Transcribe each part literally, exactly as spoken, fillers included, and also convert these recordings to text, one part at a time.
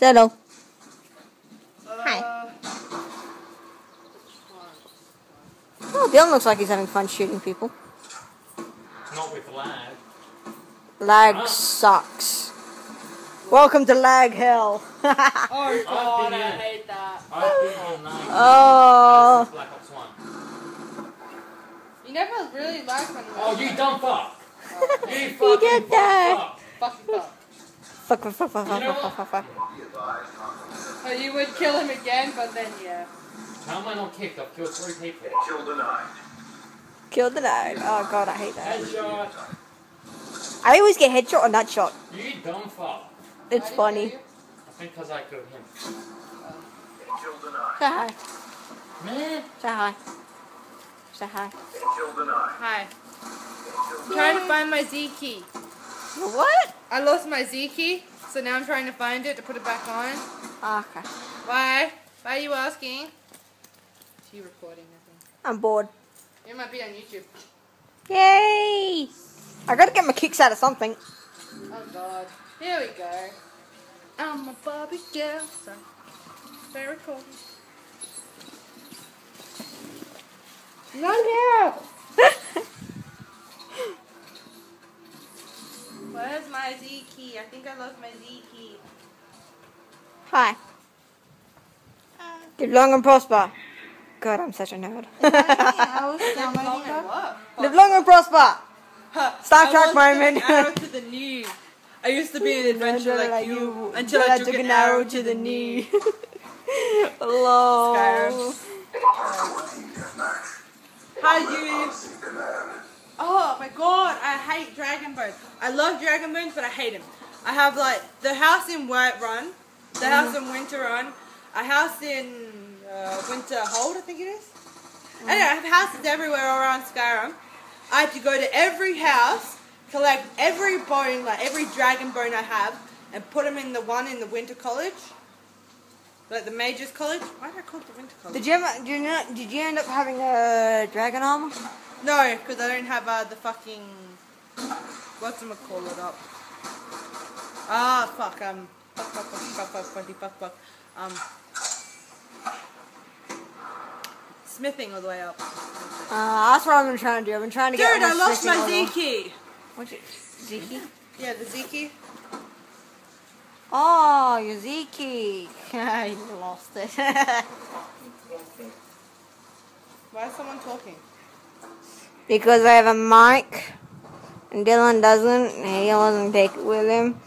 Settle. Uh, Hi. Oh, Dylan looks like he's having fun shooting people. Not with lag. Lag huh? sucks. Welcome to lag hell. Oh god, I hate that. Oh. Uh, Black Ops one. You never really like when you Oh, you dumb fuck. You fucking you did fuck, that. fuck. Fuck, fuck. Fuck, fuck, fuck, fuck, fuck, you know fuck, fuck, fuck, fuck. Oh, you would kill him again, but then, yeah. How am I not kicked? I've killed three people. Kill denied. Kill denied. Oh god, I hate that. Headshot. I always get headshot on that shot. You dumb fuck. It's funny. I think because I killed him. Kill denied. Say hi. Man. Say hi. Say hi. Kill denied. Hi. I'm trying to find my Z key. What? I lost my Z key, so now I'm trying to find it to put it back on. Oh, okay. Why? Why are you asking? Is she recording? I think. I'm bored. It might be on YouTube. Yay! I gotta get my kicks out of something. Oh god. Here we go. I'm a Barbie girl. Sorry. Very cool. Run out! Where's my Z key? I think I lost my Z key. Hi. Uh, Live long and prosper. God, I'm such a nerd. Live long and prosper. Star Trek moment. Arrow to the knee. I used to be an adventurer like, like you until I, I took, took an, an arrow to the knee. Hello. Skyrim. Hi, dude. Oh my god, I hate dragon bones. I love dragon bones, but I hate them. I have like the house in Whiterun, the mm. house in Winterun, a house in uh, Winter Hold, I think it is. Mm. Anyway, I have houses everywhere around Skyrim. I have to go to every house, collect every bone, like every dragon bone I have, and put them in the one in the Winter College, like the Major's College. Why did I call it the Winter College? Did you ever, did you not, did you end up having a dragon armor? No, because I don't have uh, the fucking... What's I'ma call it up? Ah, fuck, um... Fuck, fuck, fuck, fuck, fuck, fuck, fuck, fuck, um... Smithing all the way up. Ah, uh, that's what I've been trying to do. I've been trying to Dude, get... Dude, I lost my Z key! What's it? Z key? Yeah, the Z key. Oh, your Z key! You lost it. Why is someone talking? Because I have a mic, and Dylan doesn't, and he doesn't take it with him.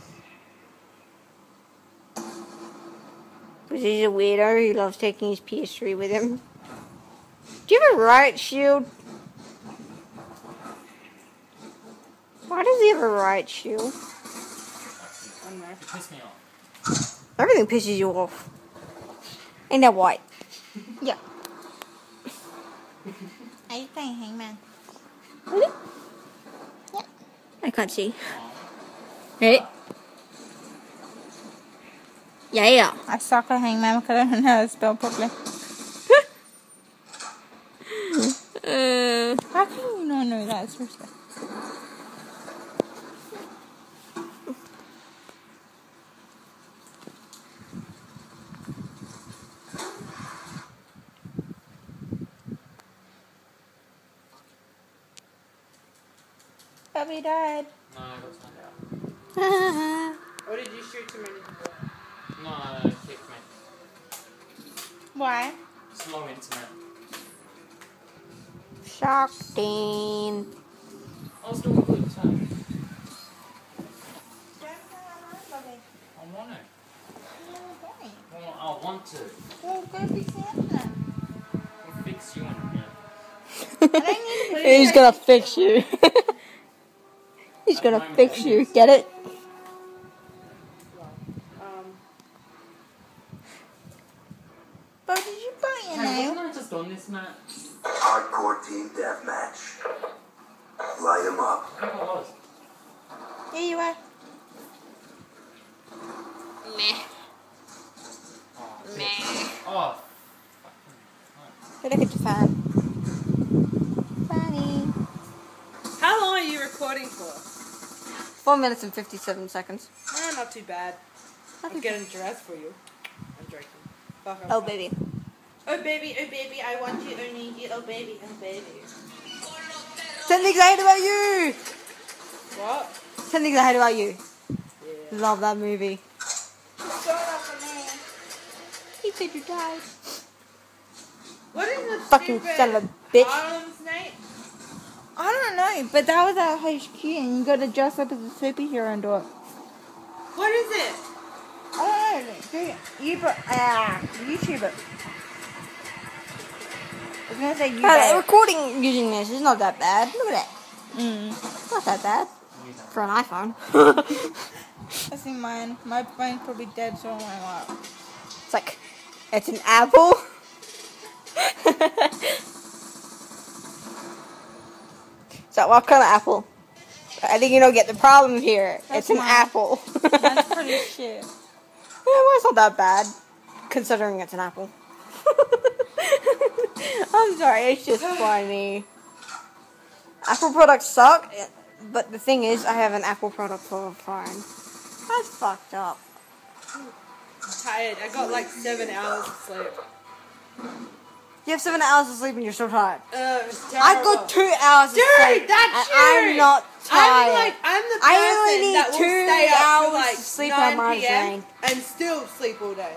Because he's a weirdo, he loves taking his P S three with him. Do you have a riot shield? Why does he have a riot shield? I don't know. It pissed me off. Everything pisses you off. Ain't that white? Yeah. Are you playing Hangman? Really? Yeah. I can't see. Hey. Yeah, yeah. I suck at Hangman because I don't know how to spell properly. uh, how can you not know that? Seriously. Bobby died. No, that's not out. Or did you shoot too many people? No, I kicked me. Why? Slow internet. Shock Dean. I was doing good time. I want it. Well, I want to. Well, go be Santa. We'll fix you in a minute. He's gonna fix you. He's gonna fix you, get it? Um. But did you buy your name? Wasn't I just on this match? Hardcore team deathmatch. Light him up. I think I was. Yeah, you are. Meh. Meh. Oh. Look at the fan. Funny. How long are you recording for? Four minutes and fifty-seven seconds. Eh, not too bad. I'm getting dressed for you. I'm joking. Fuck, I'm oh, fuck. baby. Oh, baby, oh, baby, I want you, I need you, oh, baby, oh, baby. Something excited about you! What? Something excited about you. Yeah. Love that movie. Shut up for me. He said you died. What is the fucking son of a bitch? Harlem's Night? I don't know, but that was at H Q and you got to dress up as a superhero and do it. What is it? I don't know. You put, ah, YouTube it. I was going to say YouTube. But recording using this is not that bad. Look at it. Mm. Not that bad. For an iPhone. I see mine. My brain's probably dead, so I'm like, it's like, it's an apple? So what kind of apple? I think you don't get the problem here. That's it's an mine. apple. That's pretty shit. Yeah, well, it's not that bad, considering it's an apple. I'm sorry, it's just funny. Apple products suck, but the thing is, I have an Apple product for a phone. That's fucked up. I'm tired. I got like seven hours of sleep. You have seven hours of sleep and you're so tired. Uh, I've got two hours of Dude, sleep. Dude, that's you! I'm not tired. I'm like, I'm the person I only need that will two stay hours up like of sleep on my brain. And still sleep all day.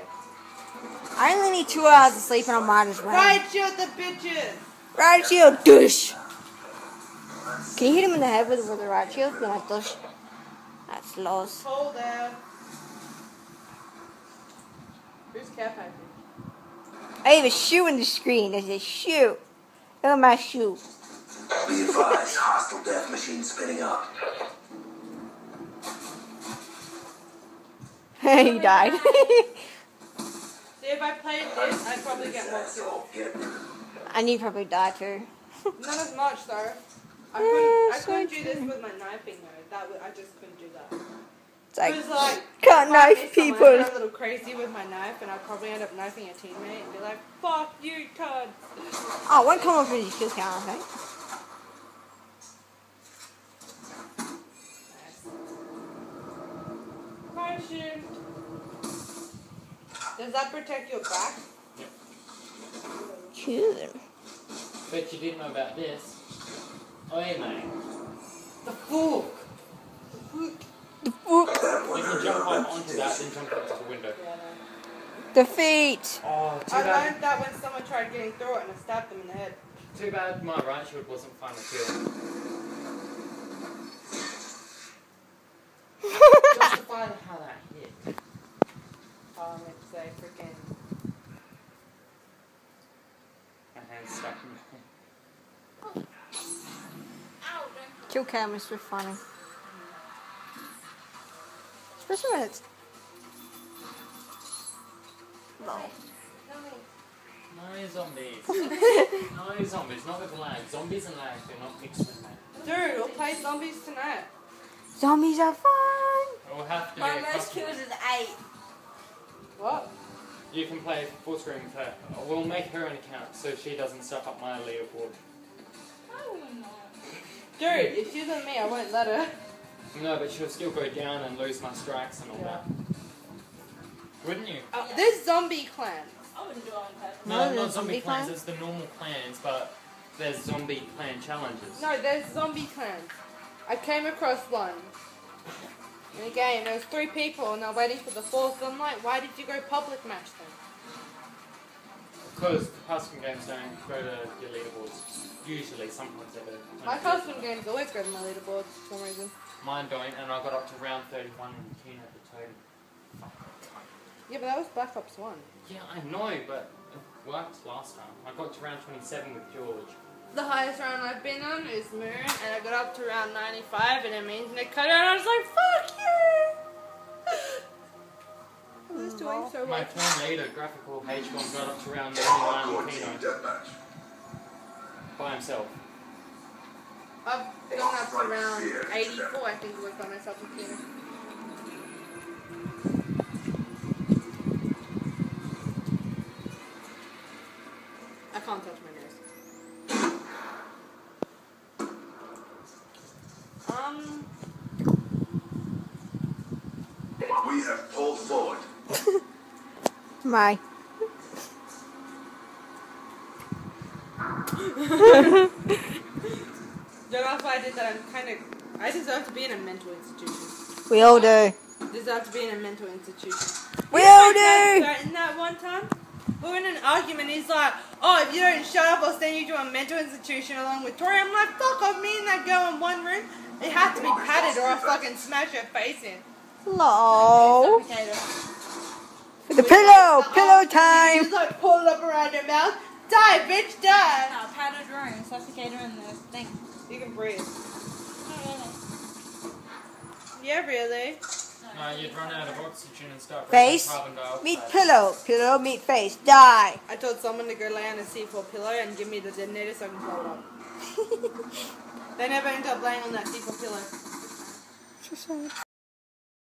I only need two hours of sleep and I'm on my brain. Right shield the bitches! Right shield, douche! Can you hit him in the head with, with the right shield? No, I douche. That's lost. Hold there. Who's cap happy? I have a shoe in the screen. There's a shoe. Look at my shoe. Be advised, hostile death machine spinning up. He died. See, if I played this, I'd probably get more kills. And you probably die too. Not as much though. I couldn't, I couldn't do this with my knifing though. That would, I just couldn't do that. I like, like, can't knife people. I'm a little crazy with my knife, and I'll probably end up knifing a teammate and be like, fuck you, cunt. Oh, one come off with your kill count, I think. Does that protect your back? Yep. Cool. But you didn't know about this. Oh, hey, mate. The fork. The fork. The book. You can jump on onto that, then jump up to the window. Yeah, no. Defeat! Oh, too I bad. learned that when someone tried getting through it and I stabbed them in the head. Too bad my right shield wasn't final kill. Justify how that hit. Oh, it's a freaking. My hand's stuck in my head. Kill cam is funny. Especially when it's... No. No zombies. No zombies, not with lag. Zombies and lag, they're not mixed with lag. Dude, we'll play zombies tonight. Zombies are fun! We'll have to My most kills is eight. What? You can play full screen with her. We'll make her an account so she doesn't suck up my leaderboard. I will not. Dude, if she's on me, I won't let her. No, but she'll still go down and lose my strikes and all yeah. that. Wouldn't you? Uh, yeah. There's zombie clans. I wouldn't do it on purpose. No, no not zombie, zombie clans. It's the normal clans, but there's zombie clan challenges. No, there's zombie clans. I came across one in a game. There was three people and they're waiting for the fourth. I'm like, why did you go public match them? Because custom games don't go to your leaderboards. Usually, sometimes they do. My custom games always go to my leaderboards for some reason. Mine don't, and I got up to round thirty-one and Tina at the totem. Yeah, but that was Black Ops one. Yeah, I know, but it worked last time. I got to round twenty-seven with George. The highest round I've been on is Moon, and I got up to round ninety-five, and it means they cut out, and I was like, fuck you! I was doing so well. My tornado graphical H one got up to round ninety-nine with Tina. By himself. I've gone up to around eighty-four, I think, it was by myself in theatre. I can't touch my nose. Um... we have pulled forward. My. Don't know if I did that. I'm kind of. I deserve to be in a mental institution. We all do. Deserve to be in a mental institution. We you all know, do. Like, in that one time, we were in an argument. He's like, "Oh, if you don't shut up, I'll send you to a mental institution along with Tori." I'm like, "Fuck off!" Me and that girl in one room. It had to be padded, or I fucking smash her face in. Lol. With the we pillow, like, pillow oh, time. Just like pull it up around her mouth. Die, bitch, die! No, padded room, suffocate her in the thing. You can breathe. Oh, really? Yeah, really. No, you'd run out of oxygen and start breathing carbon dioxide. Face, meet pillow, pillow, meet face, die! I told someone to go lay on a C four pillow and give me the detonator so I can blow up. They never end up laying on that C four pillow.